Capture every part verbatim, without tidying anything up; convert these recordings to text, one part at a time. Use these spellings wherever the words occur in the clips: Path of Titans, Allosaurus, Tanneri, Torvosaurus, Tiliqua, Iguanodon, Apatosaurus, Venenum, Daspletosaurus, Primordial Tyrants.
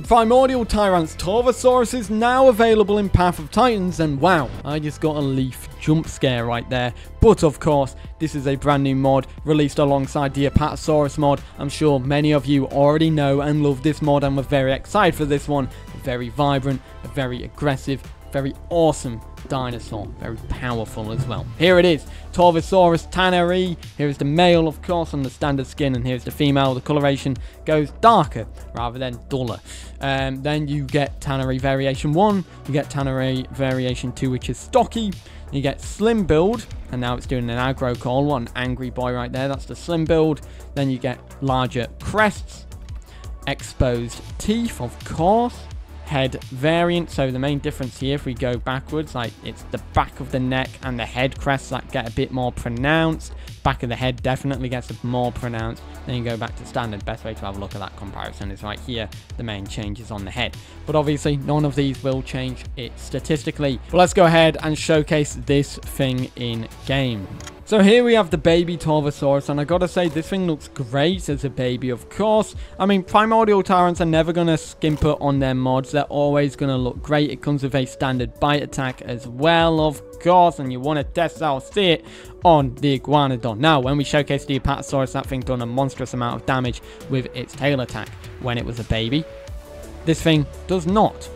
The Primordial Tyrants Torvosaurus is now available in Path of Titans, and wow, I just got a leaf jump scare right there. But of course, this is a brand new mod released alongside the Apatosaurus mod. I'm sure many of you already know and love this mod and were very excited for this one. A very vibrant, a very aggressive, very awesome dinosaur, very powerful as well. Here it is, Torvosaurus Tanneri. Here is the male, of course, on the standard skin, and here's the female. The coloration goes darker rather than duller. Um, then you get Tanneri Variation one, you get Tanneri Variation two, which is stocky. You get Slim Build, and now it's doing an aggro call. What an angry boy right there. That's the Slim Build. Then you get larger crests, exposed teeth, of course. Head variant, so the main difference here, if we go backwards, like it's the back of the neck and the head crests that get a bit more pronounced. Back of the head definitely gets more pronounced. Then you go back to standard. Best way to have a look at that comparison is right here. The main change is on the head, but obviously none of these will change it statistically. But let's go ahead and showcase this thing in game. So here we have the baby Torvosaurus, and I gotta say, this thing looks great as a baby, of course. I mean, Primordial Tyrants are never gonna skimper on their mods. They're always gonna look great. It comes with a standard bite attack as well, of course, and you wanna test out, see it on the Iguanodon. Now, when we showcased the Apatosaurus, that thing done a monstrous amount of damage with its tail attack when it was a baby. This thing does not.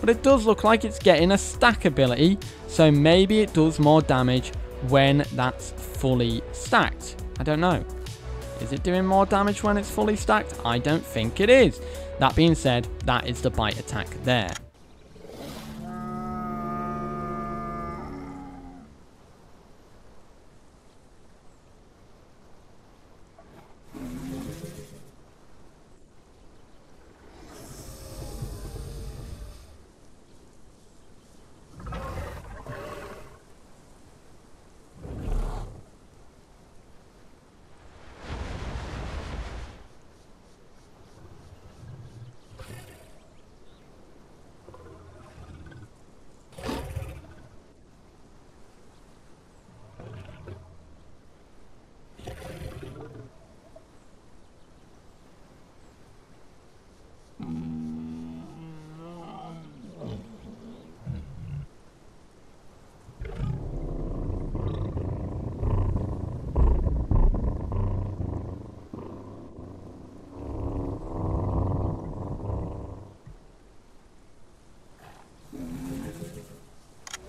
But it does look like it's getting a stack ability, so maybe it does more damage when that's fully stacked. I don't know. Is it doing more damage when it's fully stacked? I don't think it is. That being said, that is the bite attack there.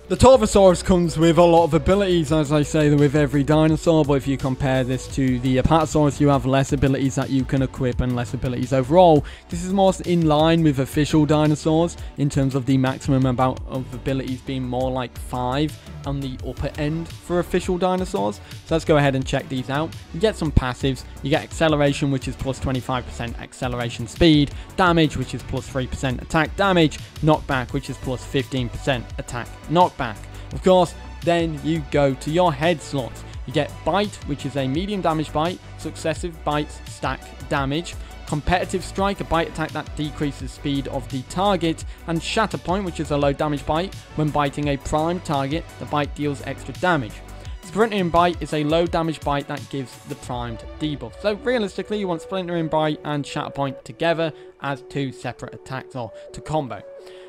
The Torvosaurus comes with a lot of abilities, as I say, with every dinosaur, but if you compare this to the Apatosaurus, you have less abilities that you can equip and less abilities overall. This is more in line with official dinosaurs in terms of the maximum amount of abilities being more like five on the upper end for official dinosaurs. So let's go ahead and check these out. You get some passives. You get acceleration, which is plus twenty-five percent acceleration speed, damage, which is plus three percent attack damage, knockback, which is plus fifteen percent attack knockback. Back. Of course, then you go to your head slot. You get bite, which is a medium damage bite, successive bites stack damage, competitive strike, a bite attack that decreases speed of the target, and shatter point, which is a low damage bite. When biting a prime target, the bite deals extra damage. Splinter in Bite is a low damage bite that gives the primed debuff. So realistically, you want Splinter in Bite and Shatterpoint together as two separate attacks or to combo.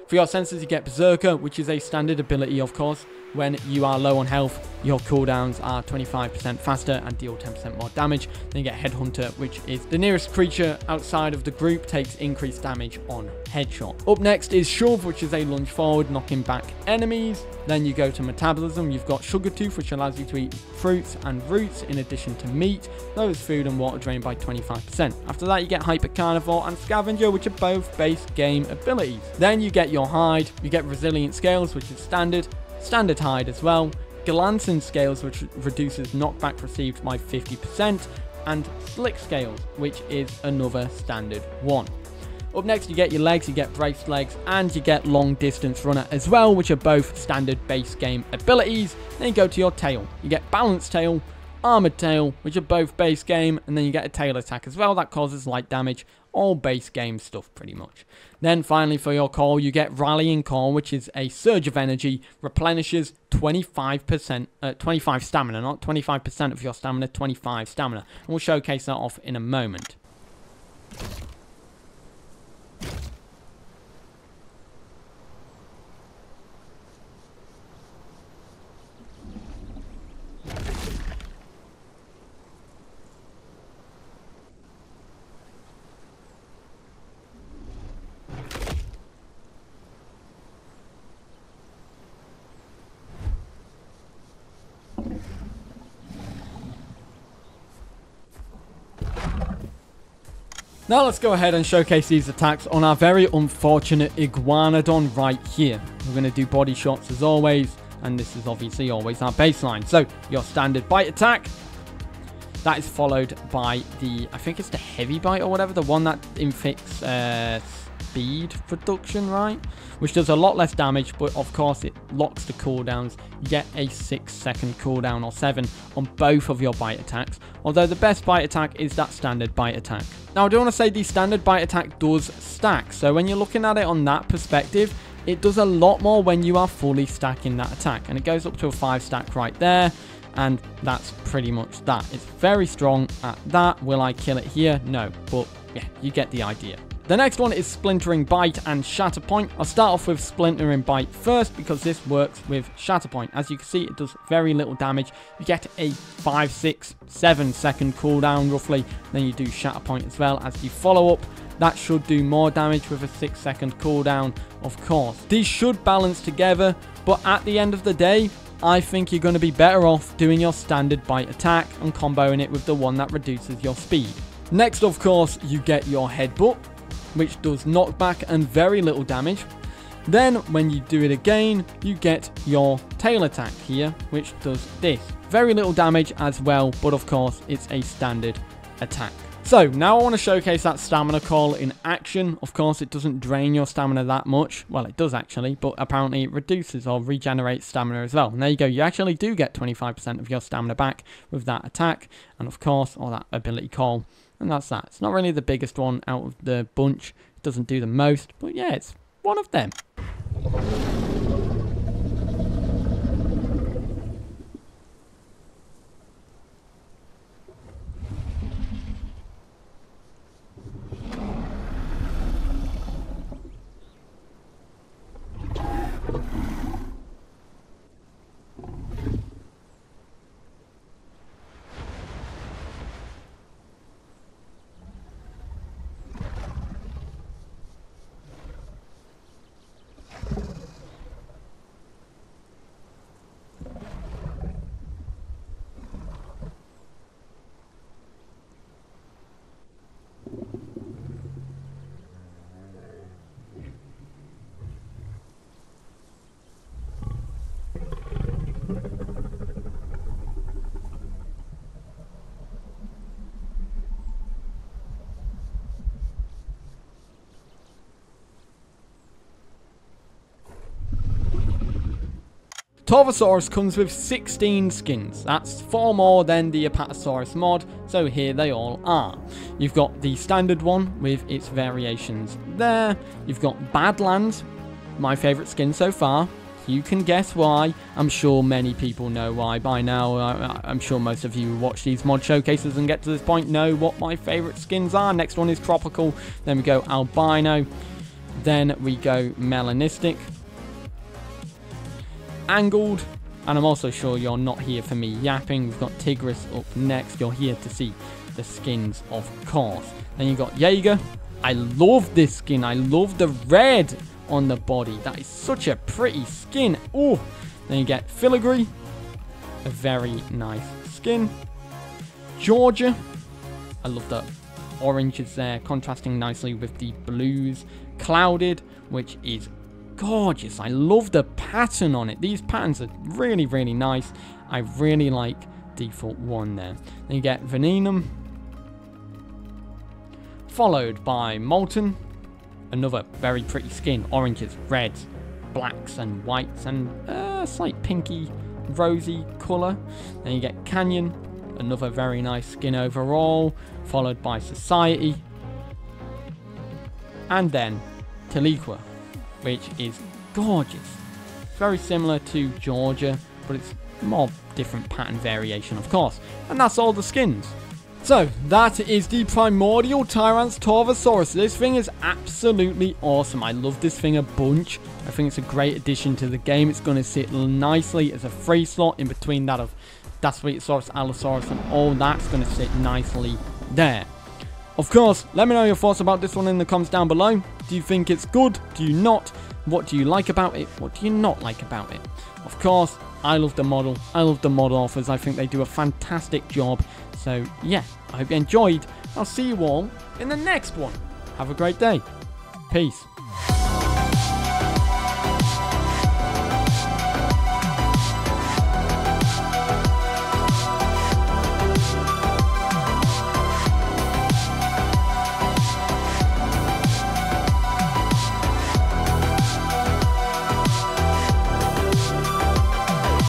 For your sensors, you get Berserker, which is a standard ability, of course. When you are low on health, your cooldowns are twenty-five percent faster and deal ten percent more damage. Then you get Headhunter, which is the nearest creature outside of the group takes increased damage on headshot. Up next is Shove, which is a lunge forward, knocking back enemies. Then you go to Metabolism. You've got Sugar Tooth, which allows you to eat fruits and roots in addition to meat. Lowers food and water drain by twenty-five percent. After that, you get Hyper Carnivore and Scavenger, which are both base game abilities. Then you get your Hide. You get Resilient Scales, which is standard. Standard Hide as well, Glancing Scales, which reduces knockback received by fifty percent, and Slick Scales, which is another standard one. Up next, you get your legs, you get Braced Legs, and you get Long Distance Runner as well, which are both standard base game abilities. Then you go to your tail. You get Balanced Tail, Armored Tail, which are both base game, and then you get a tail attack as well that causes light damage. All base game stuff, pretty much. Then finally, for your call, you get Rallying Call, which is a surge of energy, replenishes twenty-five percent, uh, twenty-five stamina, not twenty-five percent of your stamina, twenty-five stamina. And we'll showcase that off in a moment. Now let's go ahead and showcase these attacks on our very unfortunate Iguanodon right here. We're going to do body shots as always, and this is obviously always our baseline. So your standard bite attack, that is followed by the, I think it's the heavy bite or whatever, the one that inflicts uh, speed reduction, right? Which does a lot less damage, but of course it locks the cooldowns, yet a six second cooldown or seven on both of your bite attacks. Although the best bite attack is that standard bite attack. Now I do want to say the standard bite attack does stack, so when you're looking at it on that perspective, it does a lot more when you are fully stacking that attack, and it goes up to a five stack right there, and that's pretty much that. It's very strong at that. Will I kill it here? No, but yeah, you get the idea. The next one is Splintering Bite and Shatterpoint. I'll start off with Splintering Bite first because this works with Shatterpoint. As you can see, it does very little damage. You get a five, six, seven second cooldown roughly. Then you do Shatterpoint as well as you follow up. That should do more damage with a six second cooldown, of course. These should balance together, but at the end of the day, I think you're going to be better off doing your standard bite attack and comboing it with the one that reduces your speed. Next, of course, you get your Headbutt, which does knockback and very little damage. Then when you do it again, you get your tail attack here, which does this. Very little damage as well, but of course it's a standard attack. So now I want to showcase that Stamina Call in action. Of course it doesn't drain your stamina that much. Well, it does actually, but apparently it reduces or regenerates stamina as well. And there you go, you actually do get twenty-five percent of your stamina back with that attack, and of course, or that ability call. And that's that. It's not really the biggest one out of the bunch. It doesn't do the most, but yeah, it's one of them. Torvosaurus comes with sixteen skins. That's four more than the Apatosaurus mod, so here they all are. You've got the standard one with its variations there. You've got Badlands, my favourite skin so far. You can guess why. I'm sure many people know why by now. I, I'm sure most of you who watch these mod showcases and get to this point know what my favourite skins are. Next one is Tropical. Then we go Albino. Then we go Melanistic. Angled, and I'm also sure you're not here for me yapping. We've got Tigris up next. You're here to see the skins, of course. Then you've got Jaeger. I love this skin. I love the red on the body. That is such a pretty skin. Oh, then you get Filigree, a very nice skin. Georgia, I love the oranges there, contrasting nicely with the blues. Clouded, which is gorgeous. I love the pattern on it. These patterns are really, really nice. I really like default one there. Then you get Venenum, followed by Molten, another very pretty skin. Oranges, reds, blacks and whites, and a slight pinky rosy colour. Then you get Canyon, another very nice skin overall, followed by Society, and then Tiliqua, which is gorgeous. Very similar to Georgia, but it's more different pattern variation, of course. And that's all the skins. So that is the Primordial Tyrants Torvosaurus. This thing is absolutely awesome. I love this thing a bunch. I think it's a great addition to the game. It's going to sit nicely as a free slot in between that of Daspletosaurus, Allosaurus, and all that's going to sit nicely there. Of course, let me know your thoughts about this one in the comments down below. Do you think it's good? Do you not? What do you like about it? What do you not like about it? Of course, I love the model. I love the mod authors. I think they do a fantastic job. So yeah, I hope you enjoyed. I'll see you all in the next one. Have a great day. Peace.